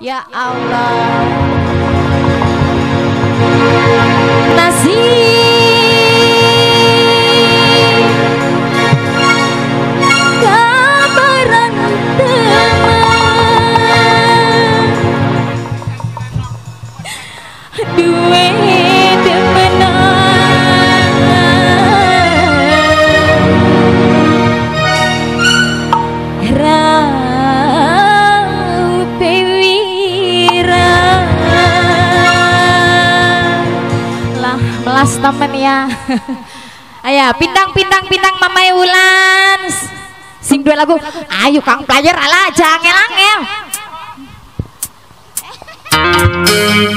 Ya Allah, nasib kabaran teman, duwe temenan, temen ya. Ayah pindang-pindang-pindang mamai Wulan sing dua lagu, ayo kang player ala jangan langel. Mama Wulan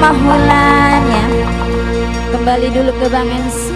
Papa Hulan ya. Kembali dulu ke Bang Ensi.